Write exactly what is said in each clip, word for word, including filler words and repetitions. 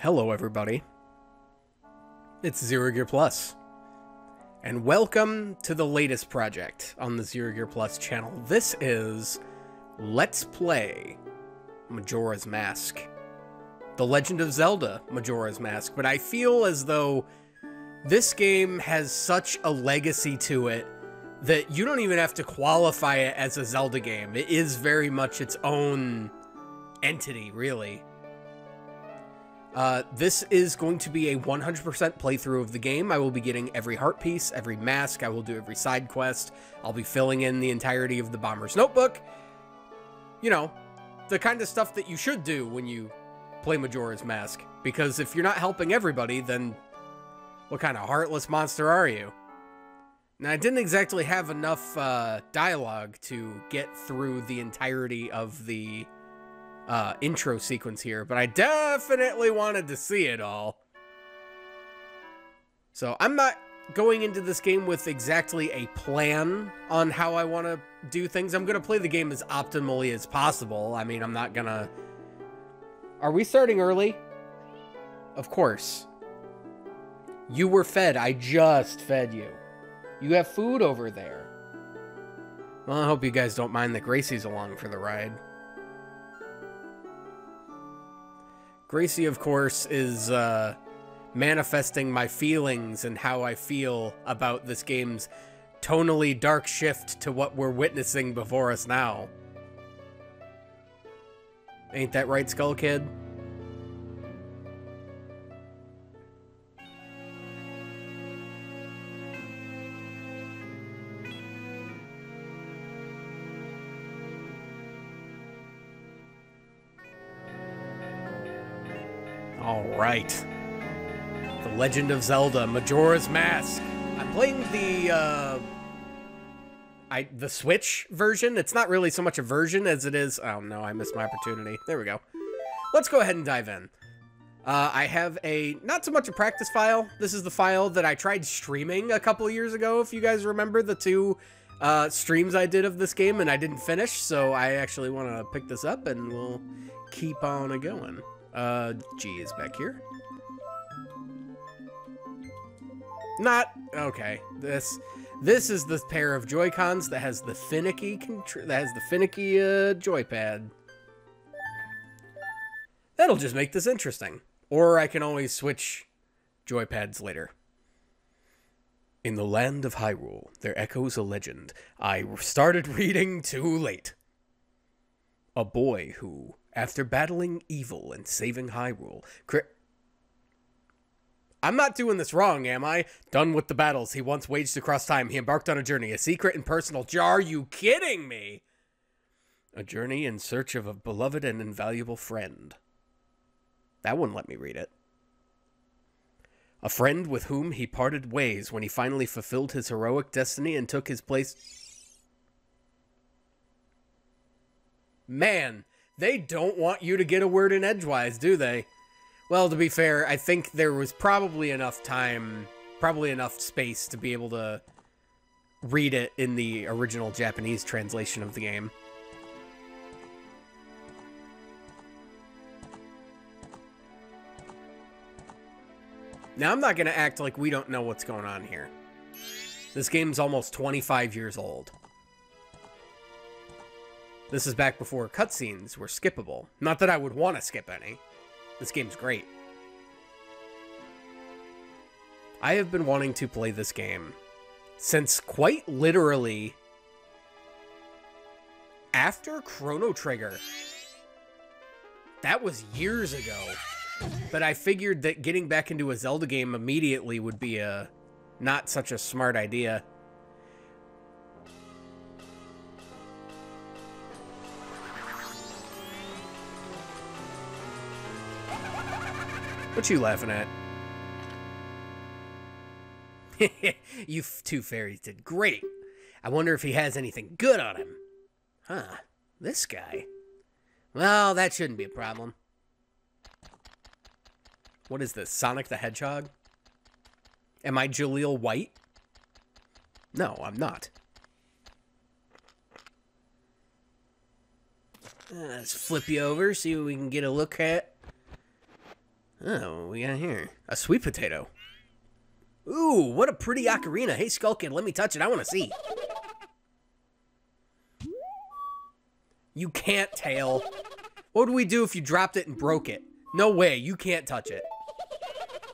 Hello, everybody. It's ZeroGearPlus, and welcome to the latest project on the ZeroGearPlus channel. This is Let's Play Majora's Mask. The Legend of Zelda Majora's Mask, but I feel as though this game has such a legacy to it that you don't even have to qualify it as a Zelda game. It is very much its own entity, really. Uh, this is going to be a one hundred percent playthrough of the game. I will be getting every heart piece, every mask. I will do every side quest. I'll be filling in the entirety of the Bomber's Notebook. You know, the kind of stuff that you should do when you play Majora's Mask. Because if you're not helping everybody, then what kind of heartless monster are you? Now, I didn't exactly have enough uh, dialogue to get through the entirety of the uh, intro sequence here, but I definitely wanted to see it all. So I'm not going into this game with exactly a plan on how I want to do things. I'm going to play the game as optimally as possible. I mean, I'm not going to... Are we starting early? Of course. You were fed. I just fed you. You have food over there. Well, I hope you guys don't mind that Gracie's along for the ride. Gracie, of course, is uh, manifesting my feelings and how I feel about this game's tonally dark shift to what we're witnessing before us now. Ain't that right, Skull Kid? All right. The Legend of Zelda, Majora's Mask. I'm playing the uh I, the Switch version. It's not really so much a version as it is... Oh, no, I missed my opportunity. There we go. Let's go ahead and dive in. Uh, I have a... Not so much a practice file. This is the file that I tried streaming a couple of years ago, if you guys remember the two uh, streams I did of this game, and I didn't finish, so I actually want to pick this up, and we'll keep on going. Uh, G is back here. Not... Okay. This... This is the pair of Joy-Cons that has the finicky contr that has the finicky uh, joypad. That'll just make this interesting. Or I can always switch joypads later. In the land of Hyrule, there echoes a legend. I started reading too late. A boy who, after battling evil and saving Hyrule, cr I'm not doing this wrong, am I? Done with the battles he once waged across time, he embarked on a journey, a secret and personal jar. Are you kidding me? A journey in search of a beloved and invaluable friend. That wouldn't let me read it. A friend with whom he parted ways when he finally fulfilled his heroic destiny and took his place. Man, they don't want you to get a word in edgewise, do they? Well, to be fair, I think there was probably enough time, probably enough space to be able to read it in the original Japanese translation of the game. Now, I'm not going to act like we don't know what's going on here. This game's almost twenty-five years old. This is back before cutscenes were skippable. Not that I would want to skip any. This game's great. I have been wanting to play this game since quite literally after Chrono Trigger. That was years ago. But I figured that getting back into a Zelda game immediately would be a not such a smart idea. What you laughing at? You two fairies did great. I wonder if he has anything good on him. Huh, this guy. Well, that shouldn't be a problem. What is this, Sonic the Hedgehog? Am I Jaleel White? No, I'm not. Let's flip you over, see what we can get a look at. Oh, what we got here? A sweet potato. Ooh, what a pretty ocarina. Hey, Skull Kid, let me touch it. I want to see. You can't, Tail. What would we do if you dropped it and broke it? No way, you can't touch it.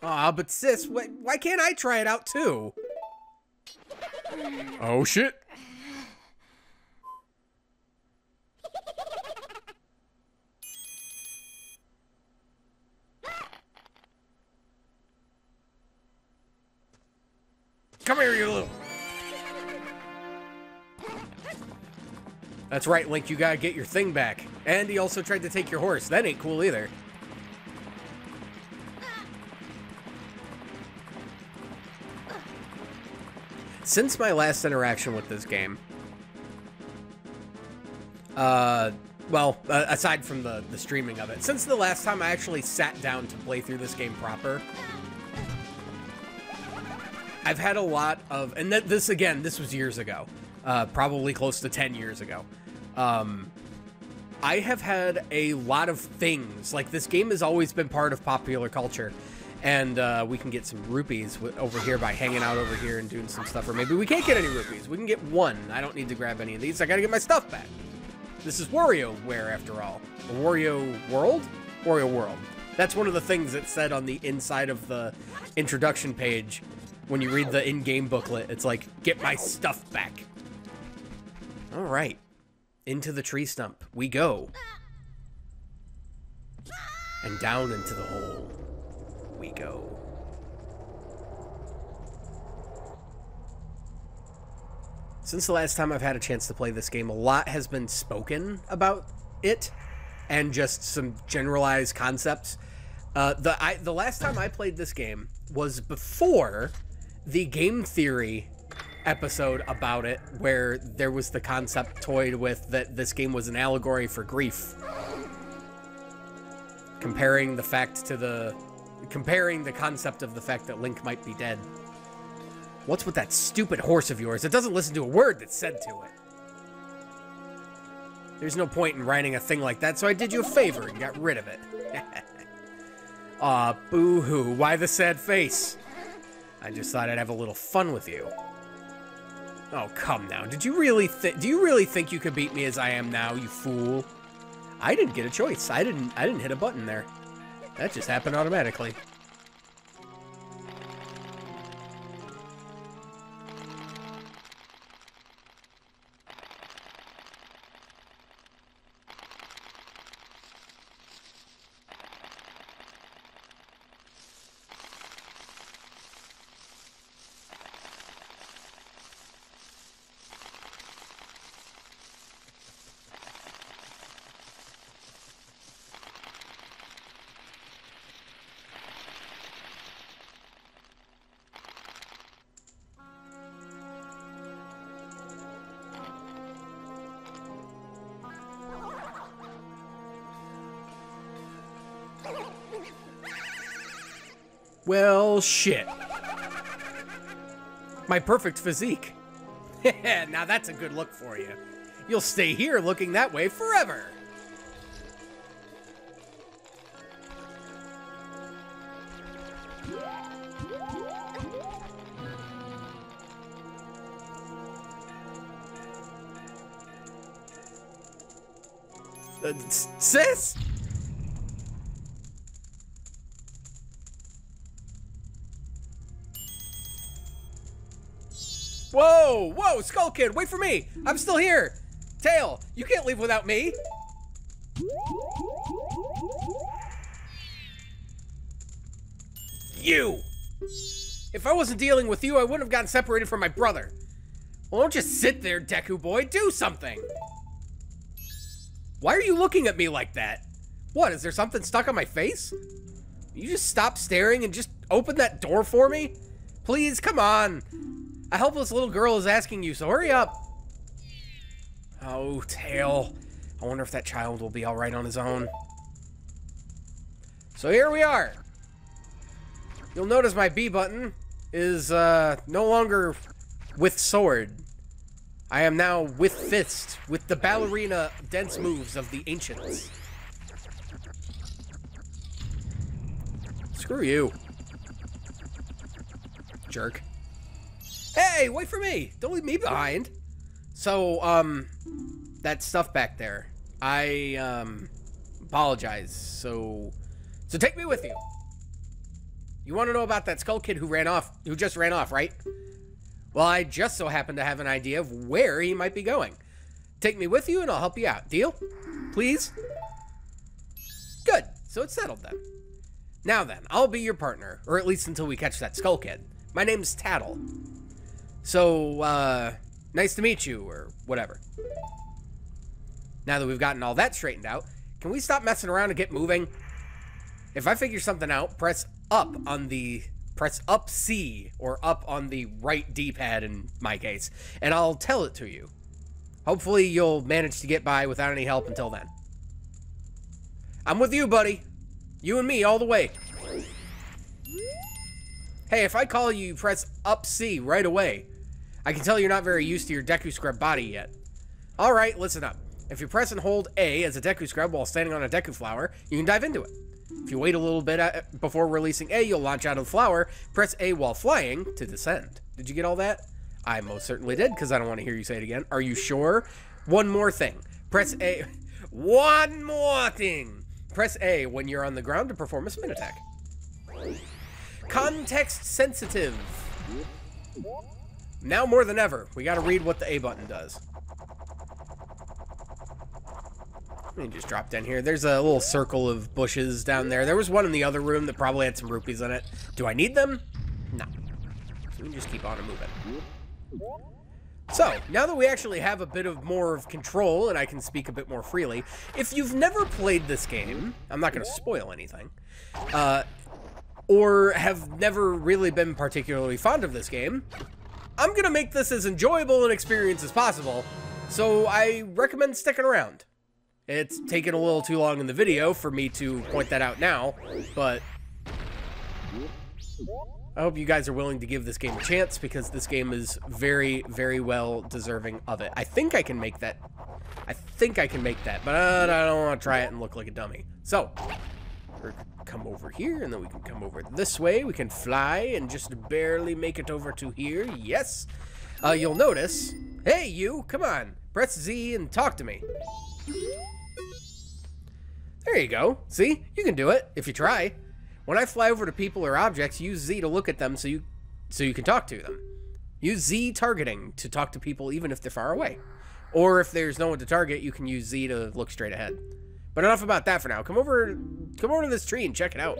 Aw, but sis, wh why can't I try it out too? Oh, shit. Come here, you little... That's right, Link, you gotta get your thing back. And he also tried to take your horse. That ain't cool either. Since my last interaction with this game, uh, well, uh, aside from the, the streaming of it, since the last time I actually sat down to play through this game proper, I've had a lot of, and th this again, this was years ago, uh, probably close to ten years ago. Um, I have had a lot of things, like this game has always been part of popular culture. And uh, we can get some rupees w over here by hanging out over here and doing some stuff. Or maybe we can't get any rupees. We can get one. I don't need to grab any of these. I gotta get my stuff back. This is WarioWare, after all. Wario World? Wario World. That's one of the things that said on the inside of the introduction page when you read the in-game booklet. It's like, get my stuff back. All right. Into the tree stump. We go. And down into the hole. We go. Since the last time I've had a chance to play this game, a lot has been spoken about it and just some generalized concepts. Uh, the I, the last time I played this game was before the Game Theory episode about it, where there was the concept toyed with that this game was an allegory for grief. Comparing the fact to the... Comparing the concept of the fact that Link might be dead. What's with that stupid horse of yours? It doesn't listen to a word that's said to it. There's no point in riding a thing like that, so I did you a favor and got rid of it. Aw, boo-hoo. Why the sad face? I just thought I'd have a little fun with you. Oh, come now. Did you really think... Do you really think you could beat me as I am now, you fool? I didn't get a choice. I didn't, I didn't hit a button there. That just happened automatically. Well, shit. My perfect physique. Now that's a good look for you. You'll stay here looking that way forever. Uh, sis? Whoa, whoa, Skull Kid, wait for me. I'm still here. Tail, you can't leave without me. You. If I wasn't dealing with you, I wouldn't have gotten separated from my brother. Well, don't just sit there, Deku boy. Do something. Why are you looking at me like that? What, is there something stuck on my face? You just stop staring and just open that door for me? Please, come on. A helpless little girl is asking you, so hurry up. Oh, Tail. I wonder if that child will be all right on his own. So here we are. You'll notice my B button is uh, no longer with sword. I am now with Fist, with the ballerina dance moves of the ancients. Screw you. Jerk. Hey, wait for me! Don't leave me behind! So, um, that stuff back there. I, um, apologize. So, so take me with you. You want to know about that Skull Kid who ran off, who just ran off, right? Well, I just so happen to have an idea of where he might be going. Take me with you and I'll help you out. Deal? Please? Good. So it's settled then. Now then, I'll be your partner. Or at least until we catch that Skull Kid. My name's Tatl. So, uh, nice to meet you, or whatever. Now that we've gotten all that straightened out, can we stop messing around and get moving? If I figure something out, press up on the... Press up C, or up on the right D-pad in my case, and I'll tell it to you. Hopefully you'll manage to get by without any help until then. I'm with you, buddy. You and me all the way. Hey, if I call you, you press up C right away. I can tell you're not very used to your Deku Scrub body yet. Alright, listen up. If you press and hold A as a Deku Scrub while standing on a Deku Flower, you can dive into it. If you wait a little bit before releasing A, you'll launch out of the flower. Press A while flying to descend. Did you get all that? I most certainly did, because I don't want to hear you say it again. Are you sure? One more thing. Press A. One more thing. Press A when you're on the ground to perform a spin attack. Context sensitive. Now more than ever, we got to read what the A button does. Let me just drop down here. There's a little circle of bushes down there. There was one in the other room that probably had some rupees in it. Do I need them? No. So we can just keep on moving. So, now that we actually have a bit of more of control and I can speak a bit more freely, if you've never played this game, I'm not going to spoil anything, uh, or have never really been particularly fond of this game, I'm going to make this as enjoyable an experience as possible, so I recommend sticking around. It's taken a little too long in the video for me to point that out now, but I hope you guys are willing to give this game a chance, because this game is very, very well deserving of it. I think I can make that. I think I can make that, but I don't want to try it and look like a dummy. So, we're gonna come over here, and then we can come over this way. We can fly and just barely make it over to here. Yes. Uh, you'll notice. Hey, you, come on. Press Z and talk to me. There you go. See? You can do it if you try. When I fly over to people or objects, use Z to look at them so you so you can talk to them. Use Z targeting to talk to people even if they're far away. Or if there's no one to target, you can use Z to look straight ahead. But enough about that for now. Come over come over to this tree and check it out.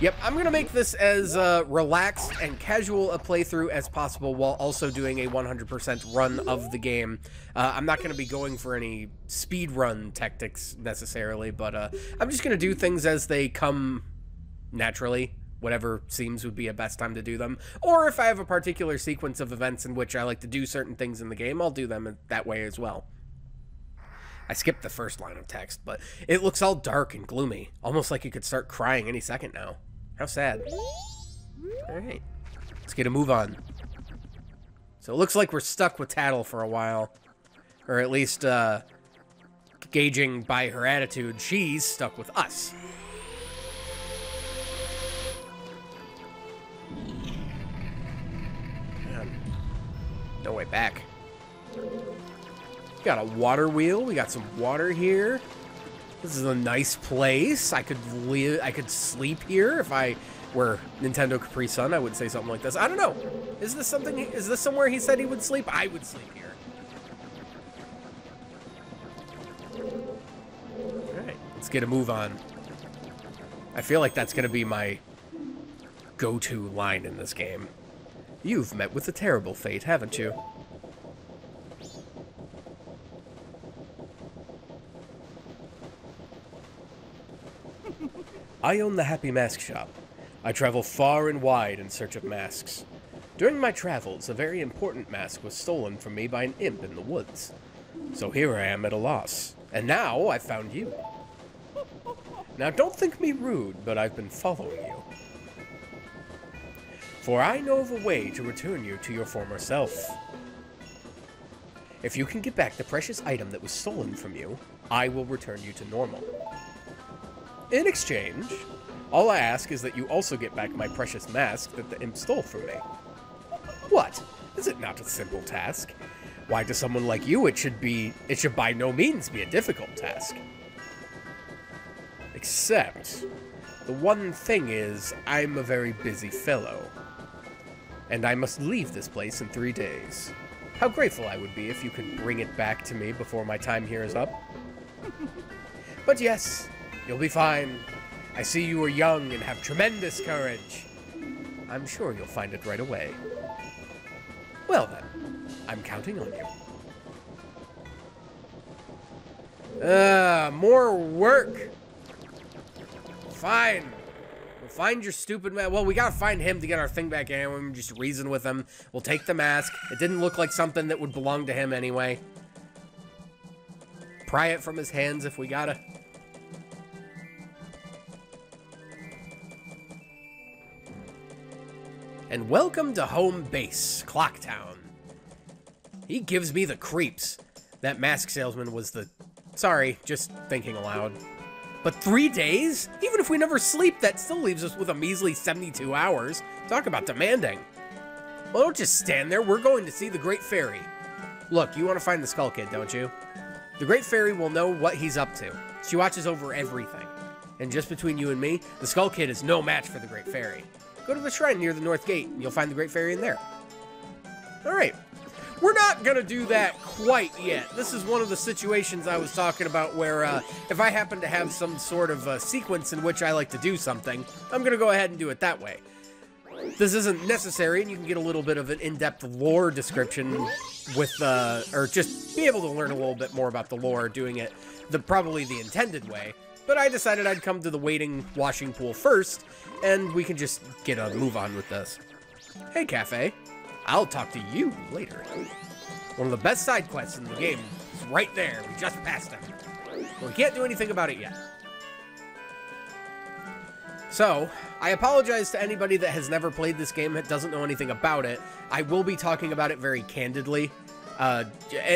Yep, I'm going to make this as uh, relaxed and casual a playthrough as possible while also doing a one hundred percent run of the game. Uh, I'm not going to be going for any speed run tactics necessarily, but uh, I'm just going to do things as they come naturally, whatever seems would be a best time to do them. Or if I have a particular sequence of events in which I like to do certain things in the game, I'll do them that way as well. I skipped the first line of text, but it looks all dark and gloomy, almost like you could start crying any second now. How sad. Alright. Let's get a move on. So it looks like we're stuck with Tatl for a while. Or at least, uh, gauging by her attitude, she's stuck with us. Man. No way back. Got a water wheel. We got some water here. This is a nice place. I could live, I could sleep here. If I were Nintendo Capri Sun, I would say something like this. I don't know. Is this something, is this somewhere he said he would sleep? I would sleep here. All right, let's get a move on. I feel like that's going to be my go-to line in this game. You've met with a terrible fate, haven't you? I own the Happy Mask Shop. I travel far and wide in search of masks. During my travels, a very important mask was stolen from me by an imp in the woods. So here I am at a loss. And now I've found you. Now don't think me rude, but I've been following you. For I know of a way to return you to your former self. If you can get back the precious item that was stolen from you, I will return you to normal. In exchange, all I ask is that you also get back my precious mask that the imp stole from me. What? Is it not a simple task? Why, to someone like you, it should be, it should by no means be a difficult task. Except, the one thing is, I'm a very busy fellow, and I must leave this place in three days. How grateful I would be if you could bring it back to me before my time here is up. But yes, you'll be fine. I see you are young and have tremendous courage. I'm sure you'll find it right away. Well then, I'm counting on you. Uh, more work. Fine. We'll find your stupid man. Well, we gotta find him to get our thing back in. We'll just reason with him. We'll take the mask. It didn't look like something that would belong to him anyway. Pry it from his hands if we gotta. And welcome to home base, Clock Town. He gives me the creeps. That mask salesman was the... Sorry, just thinking aloud. But three days? Even if we never sleep, that still leaves us with a measly seventy-two hours. Talk about demanding. Well, don't just stand there. We're going to see the Great Fairy. Look, you want to find the Skull Kid, don't you? The Great Fairy will know what he's up to. She watches over everything. And just between you and me, the Skull Kid is no match for the Great Fairy. Go to the shrine near the North Gate, and you'll find the Great Fairy in there. Alright. We're not going to do that quite yet. This is one of the situations I was talking about where uh, if I happen to have some sort of uh, sequence in which I like to do something, I'm going to go ahead and do it that way. This isn't necessary, and you can get a little bit of an in-depth lore description with, uh, or just be able to learn a little bit more about the lore doing it the probably the intended way. But I decided I'd come to the waiting washing pool first, and we can just get a move on with this. Hey, Cafe. I'll talk to you later. One of the best side quests in the game is right there. We just passed it. Well, we can't do anything about it yet. So, I apologize to anybody that has never played this game that doesn't know anything about it. I will be talking about it very candidly. Uh,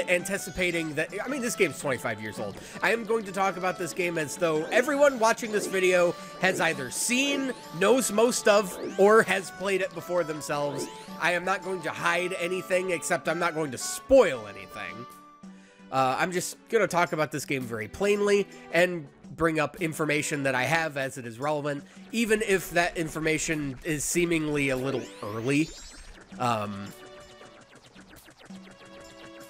anticipating that, I mean, this game's twenty-five years old. I am going to talk about this game as though everyone watching this video has either seen, knows most of, or has played it before themselves. I am not going to hide anything, except I'm not going to spoil anything. Uh, I'm just going to talk about this game very plainly and bring up information that I have as it is relevant, even if that information is seemingly a little early. Um...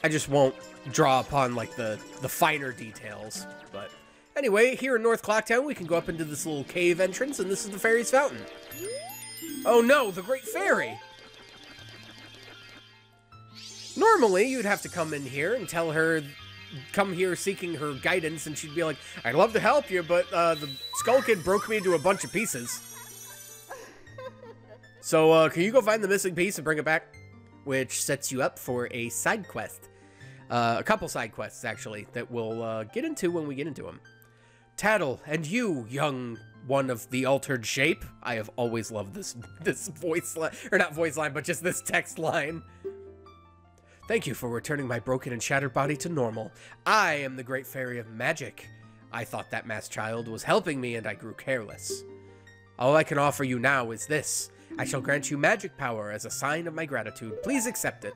I just won't draw upon, like, the, the finer details, but... Anyway, here in North Clock Town, we can go up into this little cave entrance, and this is the Fairy's Fountain. Oh no, the Great Fairy! Normally, you'd have to come in here and tell her... Come here seeking her guidance, and she'd be like, I'd love to help you, but uh, the Skull Kid broke me into a bunch of pieces. So, uh, can you go find the missing piece and bring it back? Which sets you up for a side quest. Uh, a couple side quests, actually, that we'll uh, get into when we get into them. Tatl, and you, young one of the altered shape. I have always loved this this voice line, or not voice line, but just this text line. Thank you for returning my broken and shattered body to normal. I am the Great Fairy of Magic. I thought that masked child was helping me, and I grew careless. All I can offer you now is this. I shall grant you magic power as a sign of my gratitude. Please accept it.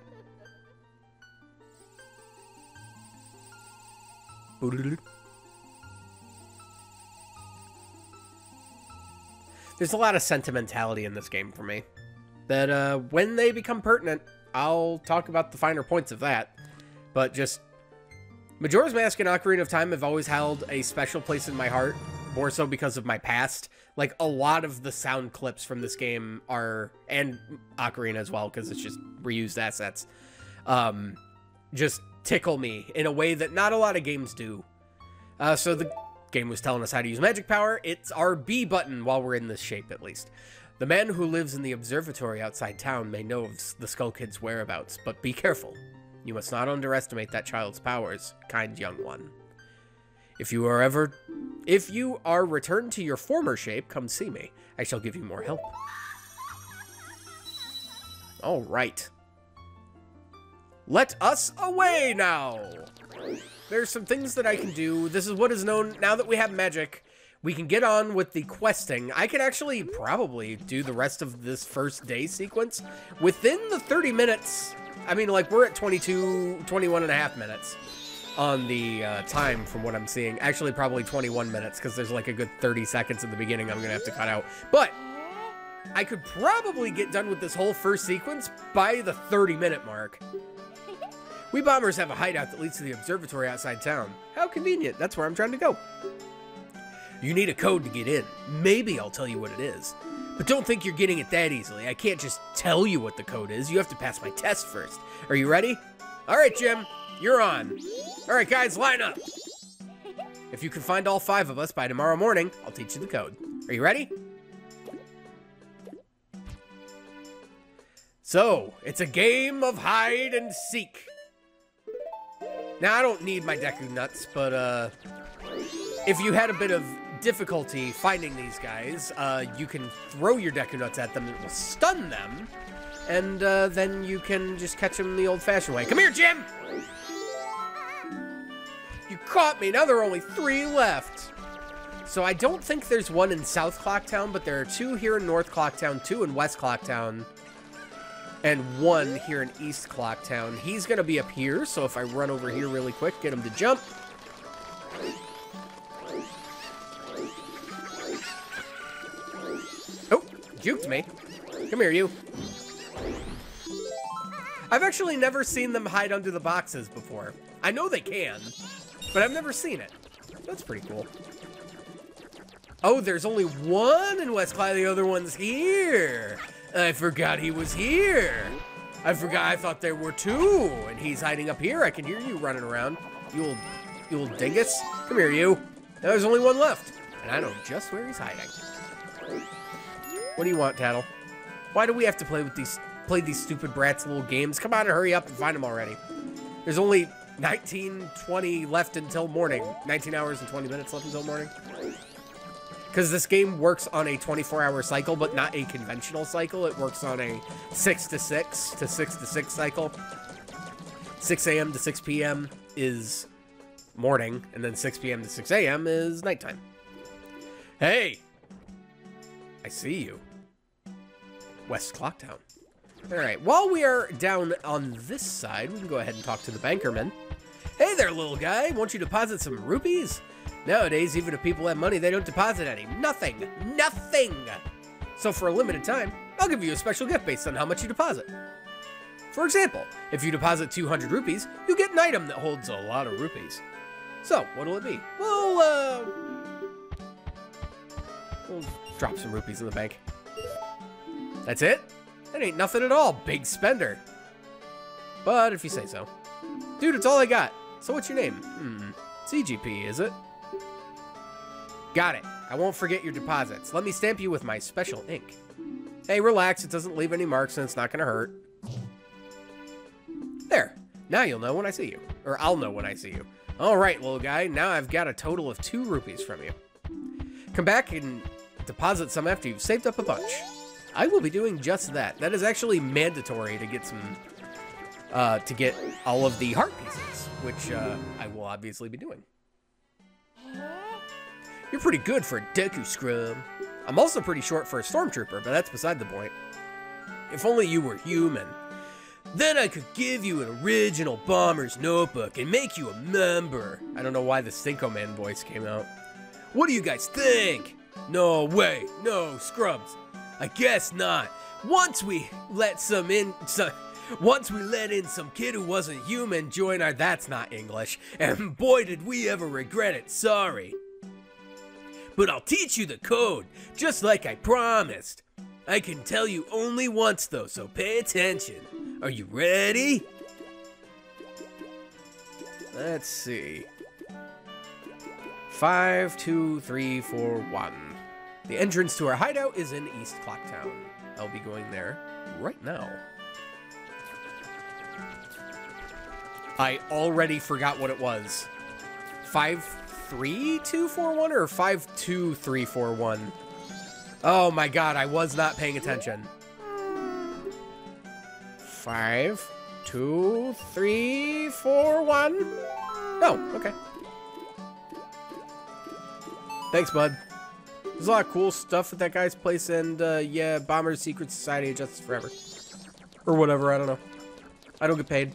There's a lot of sentimentality in this game for me. That uh, when they become pertinent, I'll talk about the finer points of that. But just... Majora's Mask and Ocarina of Time have always held a special place in my heart. More so because of my past. Like, a lot of the sound clips from this game are, and Ocarina as well, because it's just reused assets, um, just tickle me in a way that not a lot of games do. Uh, so the game was telling us how to use magic power. It's our B button while we're in this shape, at least. The man who lives in the observatory outside town may know of the Skull Kid's whereabouts, but be careful. You must not underestimate that child's powers, kind young one. If you are ever... If you are returned to your former shape, come see me. I shall give you more help. All right. Let us away now. There's some things that I can do. This is what is known, now that we have magic, we can get on with the questing. I can actually probably do the rest of this first day sequence within the thirty minutes. I mean, like, we're at twenty-two, twenty-one and a half minutes on the uh, time from what I'm seeing. Actually, probably twenty-one minutes, because there's like a good thirty seconds at the beginning I'm going to have to cut out. But I could probably get done with this whole first sequence by the thirty minute mark. We bombers have a hideout that leads to the observatory outside town. How convenient. That's where I'm trying to go. You need a code to get in. Maybe I'll tell you what it is. But don't think you're getting it that easily. I can't just tell you what the code is. You have to pass my test first. Are you ready? All right, Jim. You're on. All right, guys, line up. If you can find all five of us by tomorrow morning, I'll teach you the code. Are you ready? So, it's a game of hide and seek. Now, I don't need my Deku Nuts, but uh, if you had a bit of difficulty finding these guys, uh, you can throw your Deku Nuts at them, it will stun them, and uh, then you can just catch them the old-fashioned way. Come here, Jim! You caught me, now there are only three left. So I don't think there's one in South Clock Town, but there are two here in North Clock Town, two in West Clock Town, and one here in East Clock Town. He's gonna be up here, so if I run over here really quick, get him to jump. Oh, juked me. Come here, you. I've actually never seen them hide under the boxes before. I know they can, but I've never seen it. That's pretty cool. Oh, there's only one in West Clock, the other one's here. I forgot he was here. I forgot, I thought there were two, and he's hiding up here. I can hear you running around, you old, you old dingus. Come here, you. Now there's only one left, and I know just where he's hiding. What do you want, Tatl? Why do we have to play with these, play these stupid brats' little games? Come on, hurry up and find them already. There's only nineteen, twenty left until morning. nineteen hours and twenty minutes left until morning. Because this game works on a twenty-four hour cycle, but not a conventional cycle. It works on a six to six to six to six cycle. six a m to six p m is morning, and then six p m to six a m is nighttime. Hey! I see you. West Clock Town. Alright, while we are down on this side, we can go ahead and talk to the bankerman. Hey there, little guy. Won't you deposit some rupees? Nowadays, even if people have money, they don't deposit any. Nothing. Nothing. So for a limited time, I'll give you a special gift based on how much you deposit. For example, if you deposit two hundred rupees, you get an item that holds a lot of rupees. So, what'll it be? We'll, uh... we'll drop some rupees in the bank. That's it? That ain't nothing at all, big spender. But if you say so. Dude, it's all I got. So what's your name? Hmm. C G P, is it? Got it. I won't forget your deposits. Let me stamp you with my special ink. Hey, relax. It doesn't leave any marks and it's not going to hurt. There. Now you'll know when I see you. Or I'll know when I see you. All right, little guy. Now I've got a total of two rupees from you. Come back and deposit some after you've saved up a bunch. I will be doing just that. That is actually mandatory to get some... Uh, to get all of the heart pieces, which uh, I will obviously be doing. You're pretty good for a Deku Scrub. I'm also pretty short for a Stormtrooper, but that's beside the point. If only you were human. Then I could give you an original Bomber's Notebook and make you a member. I don't know why the Stinko Man voice came out. What do you guys think? No way, no Scrubs. I guess not. Once we let some in... Some, Once we let in some kid who wasn't human join our... That's not English. And boy, did we ever regret it. Sorry. But I'll teach you the code, just like I promised. I can tell you only once, though, so pay attention. Are you ready? Let's see. Five, two, three, four, one. The entrance to our hideout is in East Clock Town. I'll be going there right now. I already forgot what it was. five three two four one or five two three four one? Oh my god, I was not paying attention. Five two, three, four, one. Oh, okay. Thanks, bud. There's a lot of cool stuff at that guy's place, and uh, yeah, Bomber's Secret Society of Justice Forever. Or whatever, I don't know. I don't get paid.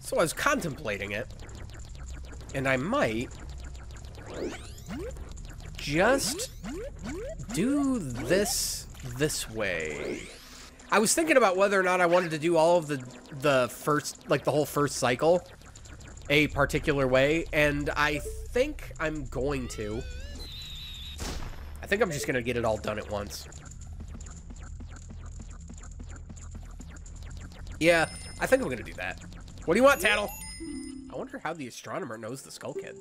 So I was contemplating it, and I might just do this this way. I was thinking about whether or not I wanted to do all of the the first, like the whole first cycle, a particular way, and I think I'm going to. I think I'm just gonna get it all done at once. Yeah, I think I'm gonna do that. What do you want, Tatl? I wonder how the astronomer knows the Skull Kid.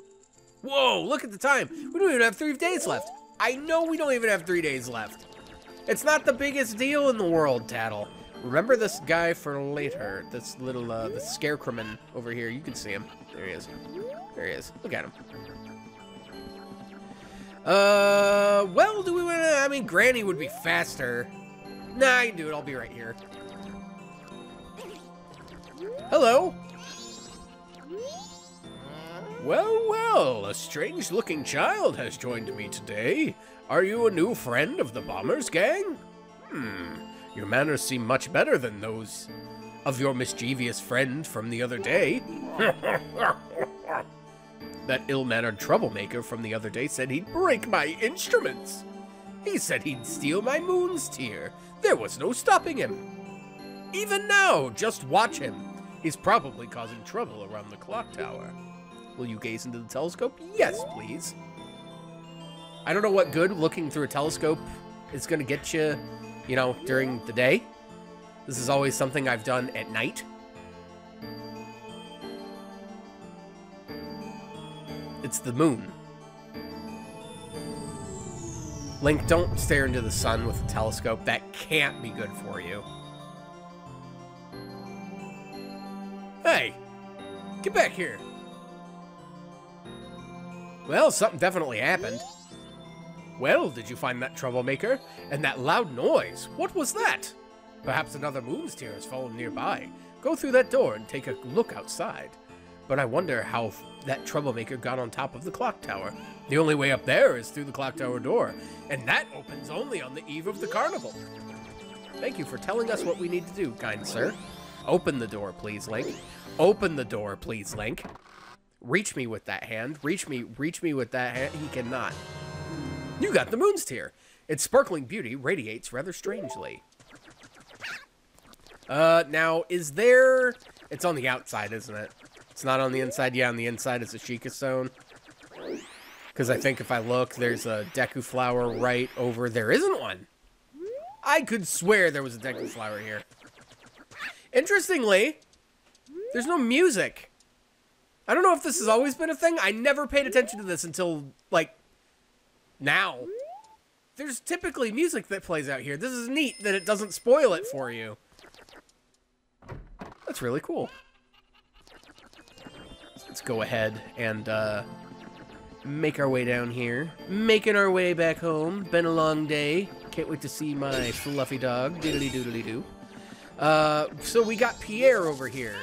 Whoa, look at the time. We don't even have three days left. I know we don't even have three days left. It's not the biggest deal in the world, Tatl. Remember this guy for later. This little, uh, the scarecrowman over here. You can see him. There he is. There he is. Look at him. Uh, well, do we want to, I mean, Granny would be faster. Nah, I can do it. I'll be right here. Hello. Well, well, a strange-looking child has joined me today. Are you a new friend of the Bombers gang? Hmm, your manners seem much better than those of your mischievous friend from the other day. That ill-mannered troublemaker from the other day said he'd break my instruments. He said he'd steal my moon's tear. There was no stopping him. Even now, just watch him. He's probably causing trouble around the clock tower. Will you gaze into the telescope? Yes, please. I don't know what good looking through a telescope is going to get you, you know, during the day. This is always something I've done at night. It's the moon. Link, don't stare into the sun with a telescope. That can't be good for you. Hey, get back here. Well, something definitely happened. Well, did you find that troublemaker? And that loud noise, what was that? Perhaps another moon's tear has fallen nearby. Go through that door and take a look outside. But I wonder how that troublemaker got on top of the clock tower. The only way up there is through the clock tower door, and that opens only on the eve of the carnival. Thank you for telling us what we need to do, kind sir. Open the door, please, Link. Open the door, please, Link. Reach me with that hand. Reach me, reach me with that hand. He cannot. You got the moon's tear. Its sparkling beauty radiates rather strangely. Uh, now, is there... It's on the outside, isn't it? It's not on the inside? Yeah, on the inside is a Sheikah stone. Because I think if I look, there's a Deku Flower right over... There isn't one! I could swear there was a Deku Flower here. Interestingly, there's no music. I don't know if this has always been a thing. I never paid attention to this until, like, now. There's typically music that plays out here. This is neat that it doesn't spoil it for you. That's really cool. Let's go ahead and uh, make our way down here. Making our way back home. Been a long day. Can't wait to see my fluffy dog. Diddly-doodly-doo. Uh, so we got Pierre over here.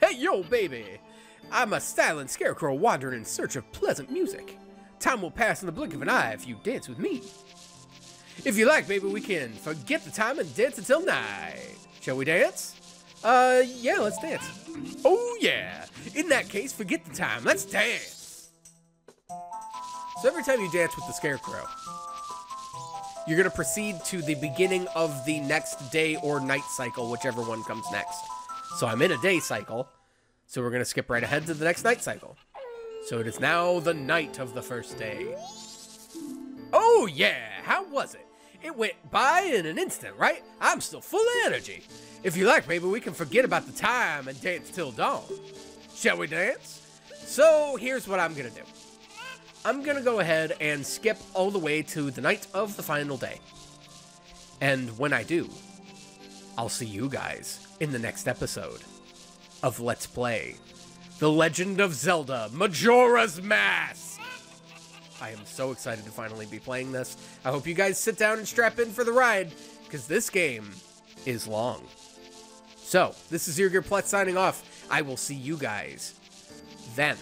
Hey, yo, baby. I'm a silent scarecrow wandering in search of pleasant music. Time will pass in the blink of an eye if you dance with me. If you like, baby, we can forget the time and dance until night. Shall we dance? Uh, yeah, let's dance. Oh, yeah. In that case, forget the time. Let's dance. So every time you dance with the scarecrow, you're going to proceed to the beginning of the next day or night cycle, whichever one comes next. So I'm in a day cycle, so we're going to skip right ahead to the next night cycle. So it is now the night of the first day. Oh, yeah! How was it? It went by in an instant, right? I'm still full of energy. If you like, baby, we can forget about the time and dance till dawn. Shall we dance? So here's what I'm going to do. I'm going to go ahead and skip all the way to the night of the final day. And when I do, I'll see you guys in the next episode of Let's Play The Legend of Zelda Majora's Mask. I am so excited to finally be playing this. I hope you guys sit down and strap in for the ride, because this game is long. So, this is ZeroGearPlus signing off. I will see you guys then.